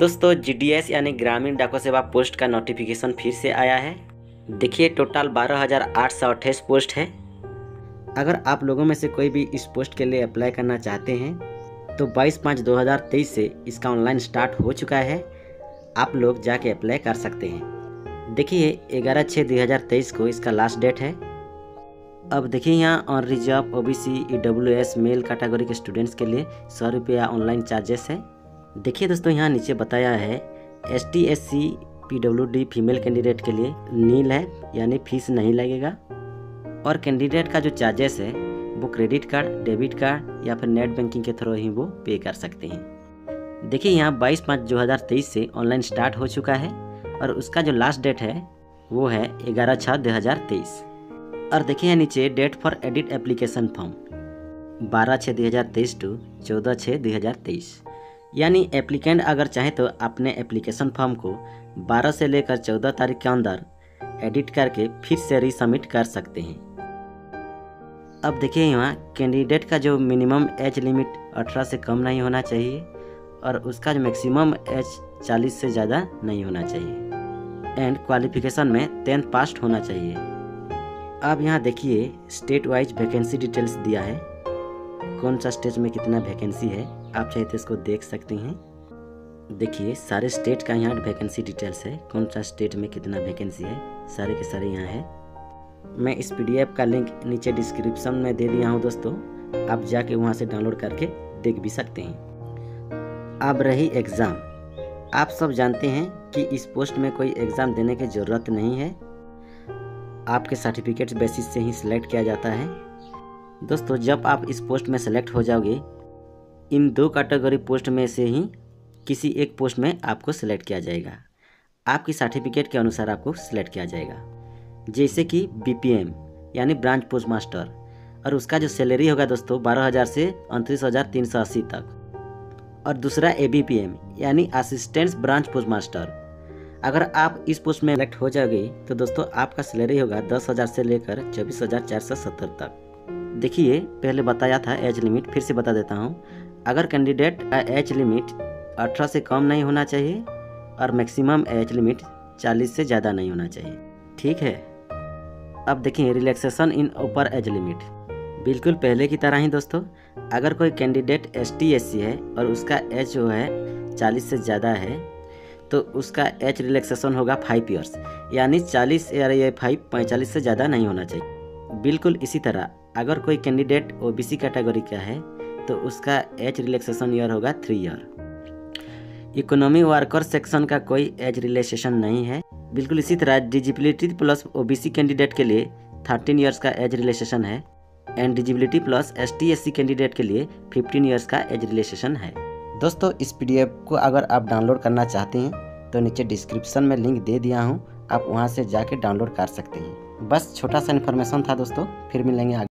दोस्तों जीडीएस यानी ग्रामीण डाक सेवा पोस्ट का नोटिफिकेशन फिर से आया है। देखिए टोटल 12,828 पोस्ट है। अगर आप लोगों में से कोई भी इस पोस्ट के लिए अप्लाई करना चाहते हैं तो 22/5/2023 से इसका ऑनलाइन स्टार्ट हो चुका है। आप लोग जाके अप्लाई कर सकते हैं। देखिए 11/6/2023 को इसका लास्ट डेट है। अब देखिए यहाँ और reserve OBC EWS male category के स्टूडेंट्स के लिए 100 रुपया ऑनलाइन चार्जेस है। देखिए दोस्तों यहाँ नीचे बताया है ST SC PWD female candidate के लिए नील है यानी फीस नहीं लगेगा। और कैंडिडेट का जो चार्जेस है वो क्रेडिट कार्ड, डेबिट कार्ड या फिर नेट बैंकिंग के थ्रू ही वो पे कर सकते हैं। देखिए यहाँ 22/5/2023 से ऑनलाइन स्टार्ट हो चुका है और उसका जो लास्ट डेट है वो है 11/6/2023। और देखिए यहाँ नीचे date for edit application form 12/6/2023 to 14/6/2023, यानी एप्लीकेंट अगर चाहें तो अपने एप्लीकेशन फॉर्म को 12 से लेकर 14 तारीख के अंदर एडिट करके फिर से रीसबमिट कर सकते हैं। अब देखिए यहाँ कैंडिडेट का जो मिनिमम एज लिमिट 18 से कम नहीं होना चाहिए और उसका जो मैक्सिमम एज 40 से ज़्यादा नहीं होना चाहिए एंड क्वालिफिकेशन में 10th पास होना चाहिए। अब यहाँ देखिए स्टेट वाइज वैकेंसी डिटेल्स दिया है, कौन सा स्टेट में कितना वैकेंसी है, आप चाहे तो इसको देख सकते हैं। देखिए सारे स्टेट का यहाँ वैकेंसी डिटेल्स है, कौन सा स्टेट में कितना वैकेंसी है सारे के सारे यहाँ है। मैं इस PDF का लिंक नीचे डिस्क्रिप्शन में दे दिया हूँ दोस्तों, आप जाके वहाँ से डाउनलोड करके देख भी सकते हैं। अब रही एग्ज़ाम, आप सब जानते हैं कि इस पोस्ट में कोई एग्ज़ाम देने की ज़रूरत नहीं है, आपके सर्टिफिकेट बेसिस से ही सिलेक्ट किया जाता है। दोस्तों जब आप इस पोस्ट में सेलेक्ट हो जाओगे इन 2 कैटेगरी पोस्ट में से ही किसी एक पोस्ट में आपको सेलेक्ट किया जाएगा, आपकी सर्टिफिकेट के अनुसार आपको सेलेक्ट किया जाएगा, जैसे कि BPM यानी ब्रांच पोस्ट मास्टर, और उसका जो सैलरी होगा दोस्तों 12,000 से 29,380 तक। और दूसरा ABPM यानी असिस्टेंट ब्रांच पोस्ट मास्टर, अगर आप इस पोस्ट में सेलेक्ट हो जाओगे तो दोस्तों आपका सैलरी होगा 10,000 से लेकर 24,470 तक। देखिए पहले बताया था एज लिमिट, फिर से बता देता हूँ, अगर कैंडिडेट का एज लिमिट 18 से कम नहीं होना चाहिए और मैक्सिमम एज लिमिट 40 से ज़्यादा नहीं होना चाहिए, ठीक है। अब देखिए relaxation in upper age limit बिल्कुल पहले की तरह ही दोस्तों, अगर कोई कैंडिडेट ST SC है और उसका एज जो है 40 से ज़्यादा है तो उसका एज रिलैक्सेशन होगा 5 ईयर्स, यानी 40 या 45 से ज़्यादा नहीं होना चाहिए। बिल्कुल इसी तरह अगर कोई कैंडिडेट OBC कैटेगरी का है तो उसका एज रिलैक्सेशन ईयर होगा 3 ईयर। इकोनॉमी वर्कर सेक्शन का कोई एज रिलैक्सेशन नहीं है। बिल्कुल इसी तरह डिजिबिलिटी प्लस OBC कैंडिडेट के लिए 13 ईयर्स का एज रिलैक्सेशन है and disability plus ST SC candidate के लिए 15 ईयर्स का एज रिलैक्सेशन है। दोस्तों इस PDF को अगर आप डाउनलोड करना चाहते हैं तो नीचे डिस्क्रिप्शन में लिंक दे दिया हूँ, आप वहाँ से जाके डाउनलोड कर सकते हैं। बस छोटा सा इन्फॉर्मेशन था दोस्तों, फिर मिलेंगे।